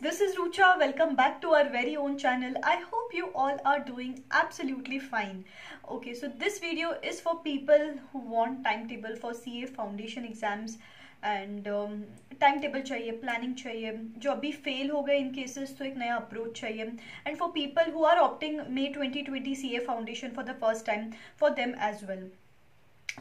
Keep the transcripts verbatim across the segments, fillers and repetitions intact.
this is Rucha. Welcome back to our very own channel. I hope you all are doing absolutely fine. Okay, so this video is for people who want timetable for C A foundation exams and um, timetable चाहिए, planning चाहिए, जो अभी fail हो गए in cases तो एक नया approach चाहिए, and for people who are opting May twenty twenty C A foundation for the first time, for them as well.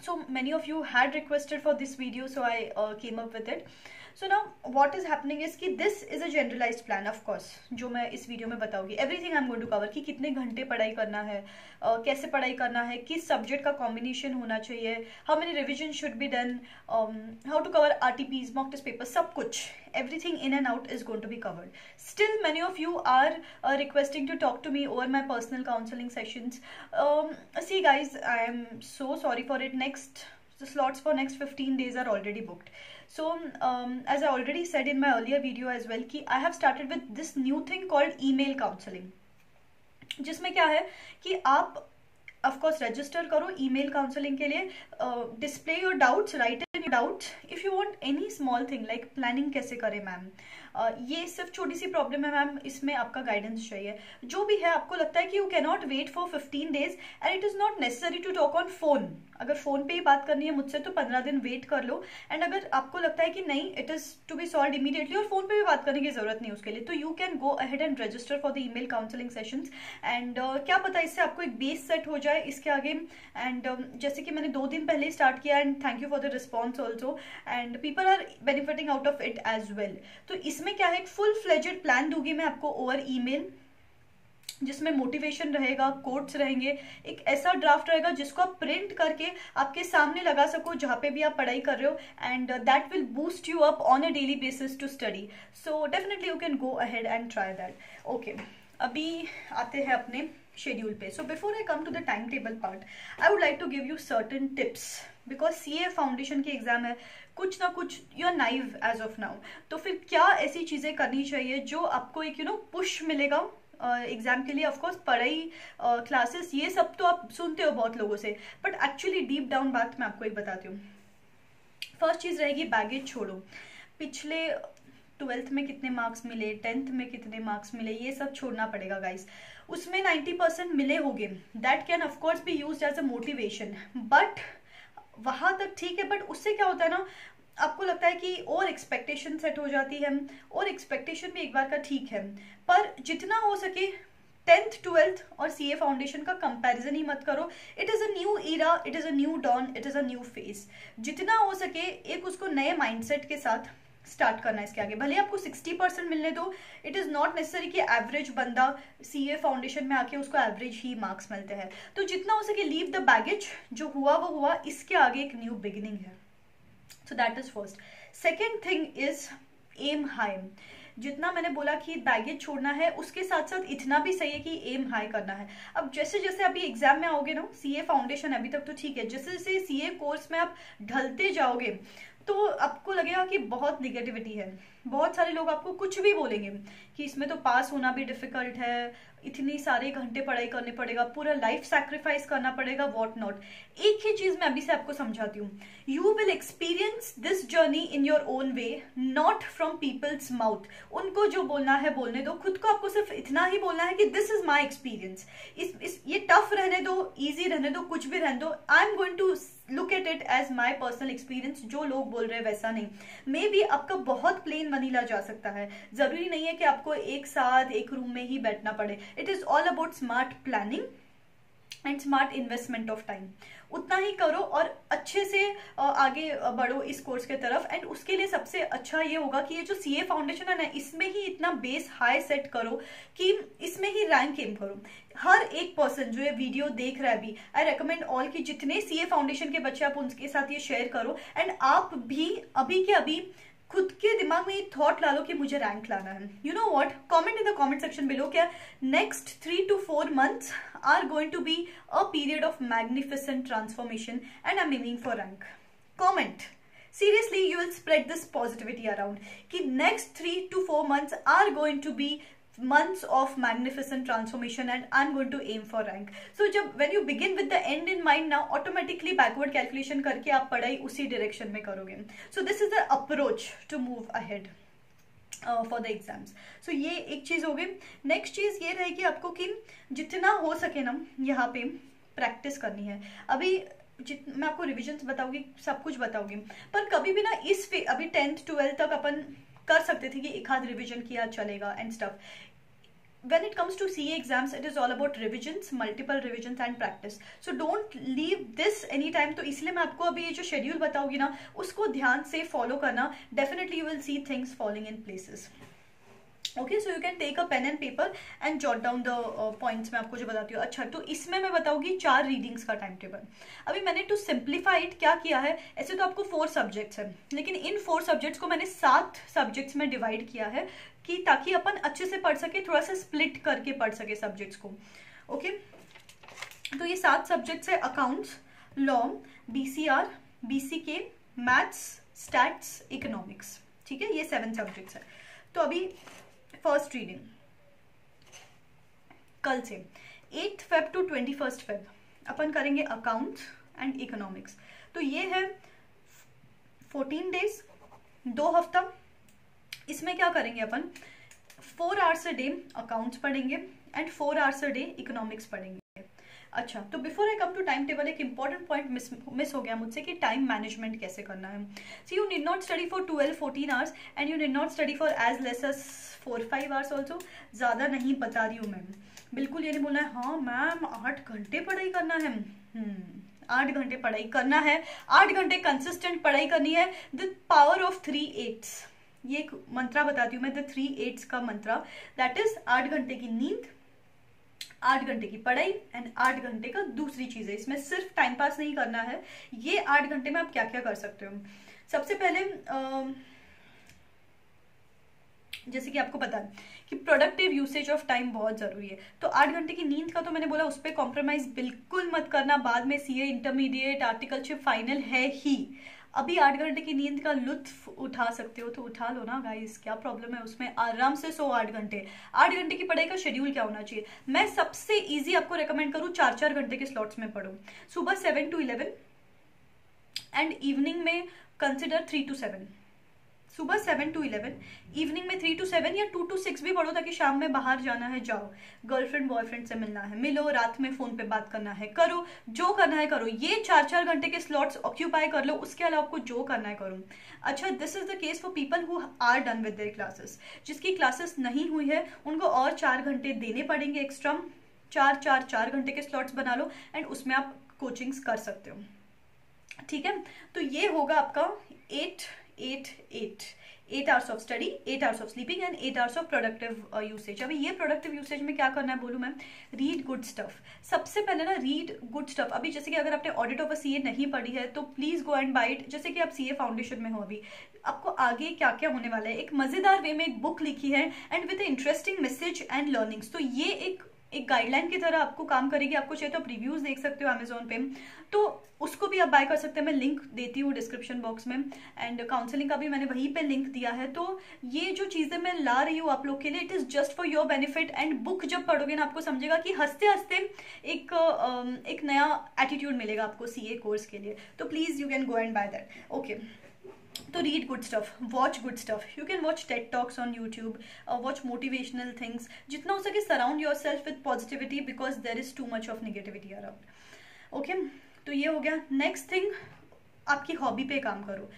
So many of you had requested for this video, so I uh, came up with it. So now what is happening is कि this is a generalized plan, of course, जो मैं इस video में बताऊंगी. Everything I'm going to cover कि कितने घंटे पढ़ाई करना है, uh, कैसे पढ़ाई करना है, किस सब्जेक्ट का कॉम्बिनेशन होना चाहिए, how many revision should be done, um, how to cover R T Ps, mock test papers, सब कुछ, everything in and out is going to be covered. Still many of you are uh, requesting to talk to me over my personal counseling sessions. Um, see guys, I am so sorry for it. Next the slots for next fifteen days are already booked. So um, as I already said in my earlier video as well कि I have started with this new thing called email counseling, जिसमें क्या है कि आप of course register करो email counseling के लिए, uh, display your doubts, write in your doubts. If you want any small thing like planning कैसे करें मैम, uh, ये सिर्फ छोटी सी प्रॉब्लम है मैम, इसमें आपका guidance चाहिए, जो भी है आपको लगता है कि you cannot wait for fifteen days and it is not necessary to talk on phone. अगर फ़ोन पे ही बात करनी है मुझसे तो पंद्रह दिन वेट कर लो, एंड अगर आपको लगता है कि नहीं it is to be solve immediately और फ़ोन पे भी बात करने की ज़रूरत नहीं उसके लिए, तो you can go ahead and register for the email counselling sessions. And क्या पता इससे आपको एक बेस सेट हो जाए इसके आगे. एंड uh, जैसे कि मैंने दो दिन पहले ही स्टार्ट किया, and thank you for the response also, and people are benefiting out of it as well. तो इसमें क्या है, फुल फ्लेजेड प्लान दूंगी मैं आपको ओवर ई मेल, जिसमें मोटिवेशन रहेगा, कोट्स रहेंगे, एक ऐसा ड्राफ्ट रहेगा जिसको आप प्रिंट करके आपके सामने लगा सको जहाँ पे भी आप पढ़ाई कर रहे हो, and that will boost you up on a daily basis to study. So definitely you can go ahead and try that. Okay, अभी आते हैं अपने शेड्यूल पे. So before I come to the time table part, I would like to give you certain tips, because C A foundation के exam है, कुछ ना कुछ you are naive as of now. तो फिर क्या ऐसी चीज़ें करनी चाहिए जो आपको एक यू नो पुश मिलेगा एग्जाम uh, के लिए. ऑफकोर्स पढ़ाई, क्लासेस, uh, ये सब तो आप सुनते हो बहुत लोगों से, बट एक्चुअली डीप डाउन बात मैं आपको एक बताती हूँ. फर्स्ट चीज़ रहेगी बैगेज छोड़ो. पिछले ट्वेल्थ में कितने मार्क्स मिले, टेंथ में कितने मार्क्स मिले, ये सब छोड़ना पड़ेगा गाइस. उसमें नाइन्टी परसेंट मिले होंगे, that can of course be use as a motivation, but वहाँ तक ठीक है. बट उससे क्या होता है ना, आपको लगता है कि और एक्सपेक्टेशन सेट हो जाती है, और एक्सपेक्टेशन भी एक बार का ठीक है, पर जितना हो सके टेंथ, ट्वेल्थ और सीए फाउंडेशन का कंपैरिजन ही मत करो. It is a new era, it is a new dawn, it is a new phase. जितना हो सके एक उसको नए माइंडसेट के साथ स्टार्ट करना है इसके आगे. भले आपको सिक्सटी परसेंट मिलने दो, इट इज़ नॉट नेसेसरी कि एवरेज बंदा सीए फाउंडेशन में आके उसको एवरेज ही मार्क्स मिलते हैं. तो जितना हो सके लीव द बैगेज, जो हुआ वो हुआ, इसके आगे एक न्यू बिगिनिंग है. So that is first. Second thing is aim high. जितना मैंने बोला कि बैगेज छोड़ना है, उसके साथ साथ इतना भी सही है कि एम हाई करना है. अब जैसे जैसे अभी एग्जाम में आओगे ना, सीए फाउंडेशन अभी तक तो ठीक है, जैसे जैसे सीए कोर्स में आप ढलते जाओगे तो आपको लगेगा कि बहुत निगेटिविटी है. बहुत सारे लोग आपको कुछ भी बोलेंगे कि इसमें तो पास होना भी डिफिकल्ट है, इतने सारे घंटे पढ़ाई करने पड़ेगा, पूरा लाइफ सैक्रिफाइस करना पड़ेगा, व्हाट नॉट. एक ही चीज मैं अभी से आपको समझाती हूँ, you will experience this journey in your own way, not from people's mouth. उनको जो बोलना है बोलने दो, खुद को आपको सिर्फ इतना ही बोलना है कि दिस इज माई एक्सपीरियंस. इस, इस ये टफ रहने दो, ईजी रहने दो, कुछ भी रहने दो. I am going to look at it as my personal experience. जो लोग बोल रहे हैं वैसा नहीं, मे बी आपका बहुत प्लेन वनीला जा सकता है. जरूरी नहीं है कि आपको एक साथ एक रूम में ही बैठना पड़े. It is all about smart planning and smart investment of time. उतना ही करो और अच्छे से आगे बढ़ो इस कोर्स के तरफ. एंड उसके लिए सबसे अच्छा ये होगा कि ये जो सीए फाउंडेशन है ना, इसमें ही इतना बेस हाई सेट करो कि इसमें ही रैंक एम करो. हर एक पर्सन जो ये वीडियो देख रहा है भी, आई रिकमेंड ऑल कि जितने सीए फाउंडेशन के बच्चे आप उनके साथ ये शेयर करो, एंड आप भी अभी के अभी खुद के दिमाग में ये थॉट ला लो कि मुझे रैंक लाना है. You know what, comment in the comment section below क्या next three to four months are going to be a period of magnificent transformation and I am aiming for rank. Comment seriously, you will spread this positivity around कि next three to four months are going to be months of magnificent transformation and I'm going to aim for rank. So जब when you begin with the end in mind now, automatically backward calculation करके आप पढ़ाई उसी direction में करोगे. So this is the approach to move ahead. For the exams. So ये एक चीज़ हो गई. नेक्स्ट चीज़ ये रहेगी आपको कि जितना हो सके ना यहाँ पे प्रैक्टिस करनी है. अभी जित मैं आपको रिविजन्स बताऊँगी, सब कुछ बताऊँगी, पर कभी भी ना इस फे अभी टेंथ ट्वेल्थ तक अपन कर सकते थे कि एक हाथ रिविजन किया चलेगा and stuff. when it comes to C A exams it is all about revisions, multiple revisions and practice, so don't leave this anytime. तो इसलिए मैं आपको अभी ये जो शेड्यूल बताऊंगी ना उसको ध्यान से फॉलो करना. Definitely you will see things following in places. Okay, so you can take a pen and paper and jot down the points मैं आपको जो बताती हूँ. अच्छा, तो इसमें मैं बताऊंगी चार रीडिंग्स का टाइम टेबल. अभी मैंने टू सिंप्लीफाइड क्या किया है, ऐसे तो आपको फोर सब्जेक्ट्स हैं लेकिन इन फोर सब्जेक्ट्स को मैंने सात सब्जेक्ट्स में डिवाइड किया है कि ताकि अपन अच्छे से पढ़ सके, थोड़ा सा स्प्लिट करके पढ़ सके सब्जेक्ट्स को. Okay okay? तो ये सात सब्जेक्ट्स है. Accounts, law, B C R, B C K, maths, stats, economics. ठीक है, ये सेवन सब्जेक्ट्स है. तो अभी फर्स्ट रीडिंग कल से eighth Feb to twenty first Feb अपन करेंगे अकाउंट्स एंड इकोनॉमिक्स. तो ये है फोर्टीन डेज, दो हफ्ता. इसमें क्या करेंगे अपन, four hours a day accounts पढ़ेंगे and four hours a day economics पढ़ेंगे. अच्छा, तो before I come to time table एक इंपॉर्टेंट पॉइंट मिस मिस हो गया मुझसे कि टाइम मैनेजमेंट कैसे करना है. So you did not study for twelve fourteen hours and you did not study for as less as four five hours also. ज़्यादा नहीं बता रही हूँ मैम, बिल्कुल ये नहीं बोलना है हाँ मैम आठ घंटे पढ़ाई करना है. आठ घंटे पढ़ाई करना है, आठ घंटे कंसिस्टेंट पढ़ाई करनी है. The power of three eights, ये एक मंत्रा बताती हूँ मैं, द थ्री एट्स का मंत्रा. दैट इज आठ घंटे की नींद, आठ घंटे की पढ़ाई एंड आठ घंटे का दूसरी चीज है. इसमें सिर्फ टाइम पास नहीं करना है. ये आठ घंटे में आप क्या क्या कर सकते हो, सबसे पहले आ, जैसे कि आपको पता है कि प्रोडक्टिव यूसेज ऑफ टाइम बहुत ज़रूरी है. तो आठ घंटे की नींद का तो मैंने बोला उस पर कॉम्प्रोमाइज बिल्कुल मत करना. बाद में सीए इंटरमीडिएट आर्टिकलशिप फाइनल है ही, अभी आठ घंटे की नींद का लुत्फ उठा सकते हो तो उठा लो ना गाइस, क्या प्रॉब्लम है उसमें. आराम से सो आठ घंटे. आठ घंटे की पढ़ाई का शेड्यूल क्या होना चाहिए, मैं सबसे इजी आपको रेकमेंड करूँ चार चार घंटे के स्लॉट्स में पढ़ो. सुबह seven to eleven and evening में कंसिडर थ्री टू सेवन. सुबह सेवन टू इलेवन, इवनिंग में थ्री टू सेवन या टू टू सिक्स भी पढ़ो ताकि शाम में बाहर जाना है जाओ, गर्लफ्रेंड बॉयफ्रेंड से मिलना है मिलो, रात में फ़ोन पे बात करना है करो, जो करना है करो. ये चार चार घंटे के स्लॉट्स ऑक्यूपाई कर लो, उसके अलावा आपको जो करना है करो. अच्छा, this is the case for people who are done with their classes. जिसकी क्लासेस नहीं हुई है उनको और चार घंटे देने पड़ेंगे एक्स्ट्रा. चार चार चार घंटे के स्लॉट्स बना लो एंड उसमें आप कोचिंग्स कर सकते हो. ठीक है, तो ये होगा आपका eight eight eight eight hours of study, eight hours of sleeping and eight hours of productive usage. अभी ये प्रोडक्टिव यूसेज में क्या करना है बोलूँ मैम, रीड गुड स्टफ. सबसे पहले ना रीड गुड स्टफ. अभी जैसे कि अगर आपने ऑडिट ऑफ अ सीए नहीं पढ़ी है तो please go and buy it. जैसे कि आप सीए फाउंडेशन में हो, अभी आपको आगे क्या क्या होने वाला है, एक मज़ेदार वे में एक बुक लिखी है and with interesting message and learnings. तो ये एक एक गाइडलाइन की तरह आपको काम करेगी. आपको चाहिए तो आप रिव्यूज़ देख सकते हो अमेजोन पे, तो उसको भी आप बाय कर सकते हैं. मैं लिंक देती हूँ डिस्क्रिप्शन बॉक्स में एंड काउंसलिंग का भी मैंने वहीं पे लिंक दिया है. तो ये जो चीज़ें मैं ला रही हूँ आप लोग के लिए it is just for your benefit. And book जब पढ़ोगे ना आपको समझेगा कि हंसते हंसते एक एक नया एटीट्यूड मिलेगा आपको सीए कोर्स के लिए. तो please you can go and buy that. Okay, तो read good stuff, watch good stuff. You can watch TED talks on YouTube, watch motivational things. जितना हो सके surround yourself with positivity because there is too much of negativity around. Okay, तो ये हो गया. Next thing, आपकी hobby पे काम करो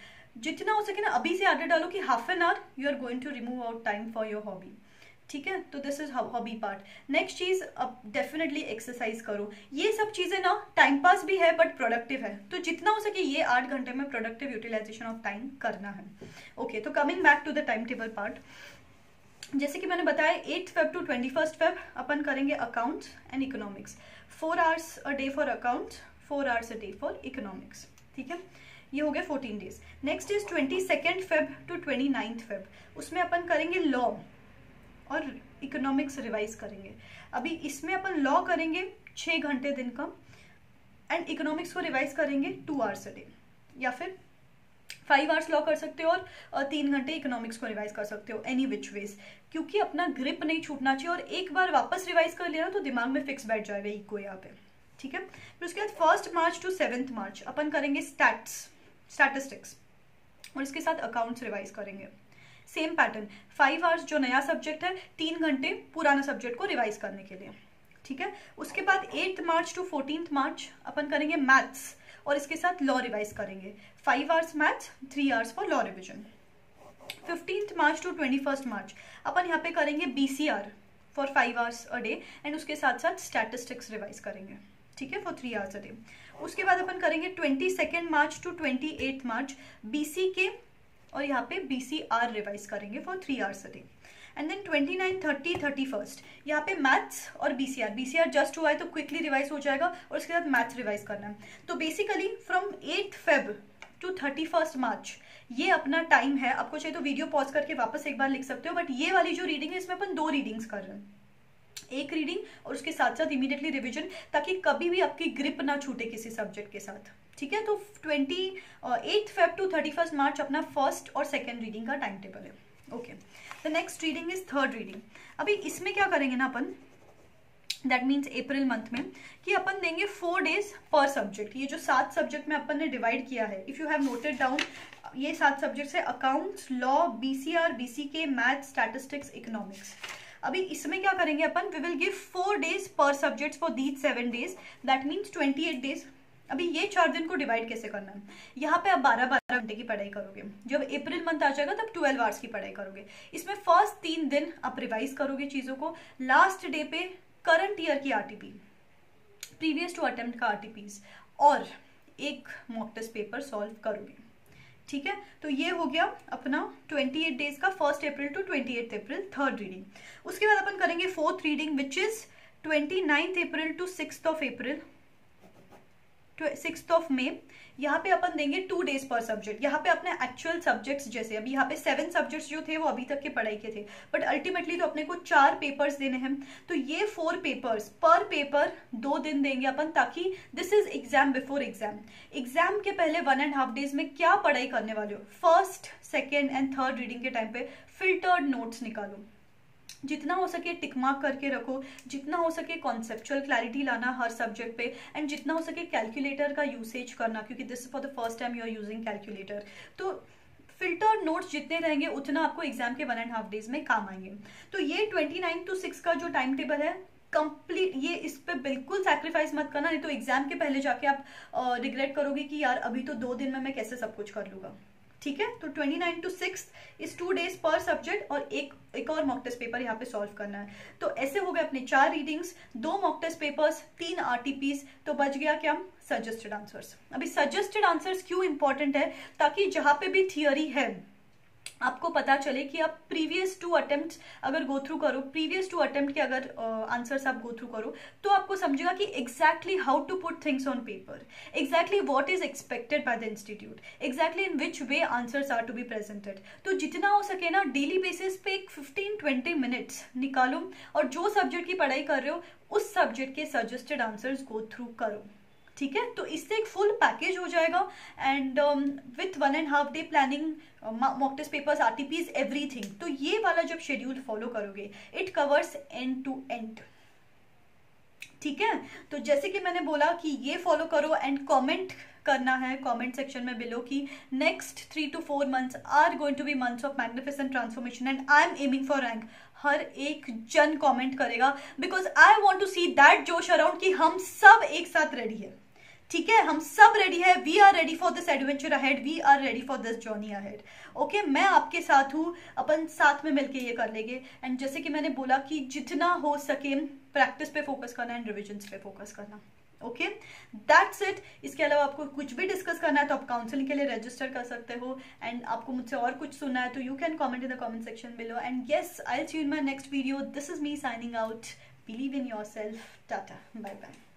जितना हो सके ना. अभी से आदत डालो कि half an hour you are going to remove out time for your hobby. ठीक है, तो this is hobby part. Next चीज, अब डेफिनेटली एक्सरसाइज करो. ये सब चीजें ना टाइम पास भी है बट प्रोडक्टिव है, तो जितना हो सके ये आठ घंटे में प्रोडक्टिव यूटिलाइजेशन ऑफ टाइम करना है. ओके, तो coming back to the time table part, जैसे कि मैंने बताया eight Feb to twenty first Feb अपन करेंगे accounts and economics. Four hours a day for accounts, four hours a day for economics. ठीक है, ये हो गया fourteen days. Next is twenty second Feb to twenty ninth Feb, उसमें अपन करेंगे लॉ और इकोनॉमिक्स रिवाइज करेंगे. अभी इसमें अपन लॉ करेंगे छः घंटे दिन का एंड इकोनॉमिक्स को रिवाइज करेंगे टू आवर्स अ डे, या फिर फाइव आवर्स लॉ कर सकते हो और तीन घंटे इकोनॉमिक्स को रिवाइज कर सकते हो एनी विच वेज, क्योंकि अपना ग्रिप नहीं छूटना चाहिए. और एक बार वापस रिवाइज कर लेना तो दिमाग में फिक्स बैठ जाएगा इको यहाँ पे. ठीक है, फिर उसके बाद first March to seventh March अपन करेंगे स्टैट्स स्टैटिस्टिक्स और इसके साथ अकाउंट्स रिवाइज करेंगे. सेम पैटर्न फाइव आवर्स जो नया सब्जेक्ट है, तीन घंटे पुराना सब्जेक्ट को रिवाइज करने के लिए, ठीक है। उसके बाद eighth March to fourteen March अपन करेंगे मैथ्स और इसके साथ लॉ रिवाइज करेंगे, five hours maths, three hours for law revision. Fifteenth March to twenty first March अपन यहाँ पे करेंगे B C R for five hours a day and उसके साथ साथ स्टैटिस्टिक्स रिवाइज करेंगे, ठीक है, for three hours a day. उसके बाद अपन करेंगे twenty second March to twenty eight March B C K और यहाँ पे बी सी आर रिवाइज करेंगे for three hours a day. And then twenty nine thirty thirty first यहाँ पे मैथ्स और B C R, B C R just हुआ है तो क्विकली रिवाइज हो जाएगा और उसके साथ मैथ्स रिवाइज करना है। तो basically from eight Feb to thirty first March ये अपना टाइम है। आपको चाहिए तो वीडियो पॉज करके वापस एक बार लिख सकते हो, बट ये वाली जो रीडिंग है इसमें अपन दो रीडिंग्स कर रहे हैं, एक रीडिंग और उसके साथ साथ इमीडिएटली रिवीजन, ताकि कभी भी आपकी ग्रिप ना छूटे किसी सब्जेक्ट के साथ, ठीक है। तो twenty eight Feb to thirty first March अपना फर्स्ट और सेकेंड रीडिंग का टाइम टेबल है, okay. The next reading is third reading. अभी इसमें क्या करेंगे ना अपन, दैट मीन्स अप्रैल मंथ में कि अपन देंगे फोर डेज पर सब्जेक्ट। ये जो सात सब्जेक्ट में अपन ने डिवाइड किया है, if you have noted down, ये सात सब्जेक्ट्स है, accounts, law, B C R, B C K, maths, statistics, economics. अभी इसमें क्या करेंगे अपन, we will give four days पर subject for these seven days, that means twenty eight days. अभी ये चार दिन को डिवाइड कैसे करना है, यहाँ पे आप बारह बारह घंटे की पढ़ाई करोगे, जब अप्रैल मंथ आ जाएगा तब ट्वेल्व आवर्स की पढ़ाई करोगे। इसमें फर्स्ट तीन दिन आप रिवाइज करोगे चीज़ों को, लास्ट डे पे करंट ईयर की आरटीपी, प्रीवियस टू अटेम्प्ट का आरटीपीज और एक मॉक टेस्ट पेपर सॉल्व करोगे, ठीक है। तो ये हो गया अपना ट्वेंटी एट डेज का, first April to twenty eight April third reading. उसके बाद अपन करेंगे fourth reading which is twenty ninth April to sixth of April sixth of May. यहाँ पे अपन देंगे टू डेज पर सब्जेक्ट। यहाँ पे अपने एक्चुअल सब्जेक्ट्स, जैसे अभी यहाँ पे सेवन सब्जेक्ट्स जो थे वो अभी तक के पढ़ाई के थे, बट अल्टीमेटली तो अपने को चार पेपर्स देने हैं, तो ये फोर पेपर्स, पर पेपर दो दिन देंगे अपन, ताकि this is exam before exam. Exam के पहले वन एंड हाफ डेज में क्या पढ़ाई करने वाले हो, first second and third reading के टाइम पे फिल्टर्ड नोट्स निकालो, जितना हो सके टिक मार्क करके रखो, जितना हो सके कॉन्सेप्चुअल क्लैरिटी लाना हर सब्जेक्ट पे, एंड जितना हो सके कैलकुलेटर का यूसेज करना, क्योंकि this for the first time you are using calculator. तो फिल्टर्ड नोट्स जितने रहेंगे उतना आपको एग्जाम के वन एंड हाफ डेज में काम आएंगे। तो ये ट्वेंटी नाइन टू सिक्स का जो टाइम टेबल है कंप्लीट, ये इस पर बिल्कुल सैक्रिफाइस मत करना, नहीं तो एग्जाम के पहले जाके आप रिग्रेट करोगे कि यार अभी तो दो दिन में मैं कैसे सब कुछ कर लूँगा, ठीक है। तो ट्वेंटी नाइन टू सिक्स इस टू डेज पर सब्जेक्ट और एक एक और मॉक टेस्ट पेपर यहाँ पे सॉल्व करना है। तो ऐसे हो गए अपने चार रीडिंग्स, दो मॉक टेस्ट पेपर्स, तीन आरटीपीस, तो बच गया क्या, सजेस्टेड आंसर्स। अभी सजेस्टेड आंसर्स क्यों इंपॉर्टेंट है, ताकि जहाँ पे भी थियोरी है आपको पता चले कि आप प्रीवियस टू अटेम्प्ट अगर गो थ्रू करो, प्रीवियस टू अटेम्प्ट के अगर आंसर्स uh, आप गो थ्रू करो, तो आपको समझेगा कि exactly how to put things on paper, exactly what is expected by the institute, exactly in which way answers are to be presented. तो जितना हो सके ना डेली बेसिस पे एक फिफ्टीन टू ट्वेंटी मिनट्स निकालो और जो सब्जेक्ट की पढ़ाई कर रहे हो उस सब्जेक्ट के सजेस्टेड आंसर्स गो थ्रू करो, ठीक है। तो इससे एक फुल पैकेज हो जाएगा, and with one and half day planning, mock test papers, RTPs, everything. तो ये वाला जब शेड्यूल फॉलो करोगे it covers end to end, ठीक है। तो जैसे कि मैंने बोला कि ये फॉलो करो एंड कमेंट करना है कमेंट सेक्शन में बिलो कि next three to four months are going to be months of magnificent transformation and I am aiming for rank. हर एक जन कमेंट करेगा, because I want to see that जोश around कि हम सब एक साथ रेडी है, ठीक है, हम सब रेडी है, we are ready for this adventure ahead, we are ready for this journey ahead, okay. मैं आपके साथ हूँ, अपन साथ में मिलके ये कर लेंगे। एंड जैसे कि मैंने बोला कि जितना हो सके प्रैक्टिस पे फोकस करना एंड रिविजन्स पे फोकस करना, ओके, दैट्स इट। इसके अलावा आपको कुछ भी डिस्कस करना है तो आप काउंसलिंग के लिए रजिस्टर कर सकते हो, एंड आपको मुझसे और कुछ सुनना है तो you can comment in the comment section below, and yes I will see you in my next video. This is me signing out, believe in your self, Tata, bye bye.